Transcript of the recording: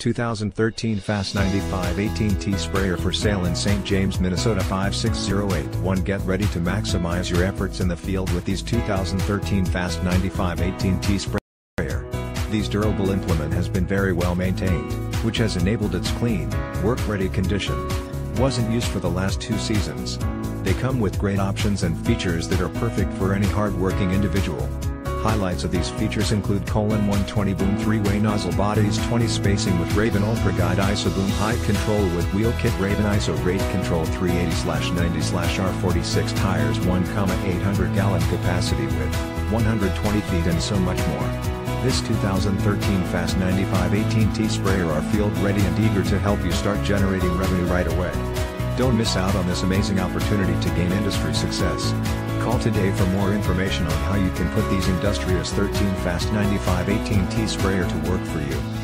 2013 Fast 9518T sprayer for sale in St. James, Minnesota 56081. Get ready to maximize your efforts in the field with these 2013 Fast 9518T sprayer. This durable implement has been very well maintained, which has enabled its clean, work-ready condition. Wasn't used for the last 2 seasons. They come with great options and features that are perfect for any hard-working individual. Highlights of these features include: 120 boom 3-way nozzle bodies, 20 spacing with Raven Ultra Guide ISO boom height control with wheel kit, Raven ISO rate control, 380/90/R46 tires, 1,800 gallon capacity width, 120 feet, and so much more. This 2013 Fast 9518T sprayer are field ready and eager to help you start generating revenue right away. Don't miss out on this amazing opportunity to gain industry success. Call today for more information on how you can put these industrious 13 Fast 9518T sprayer to work for you.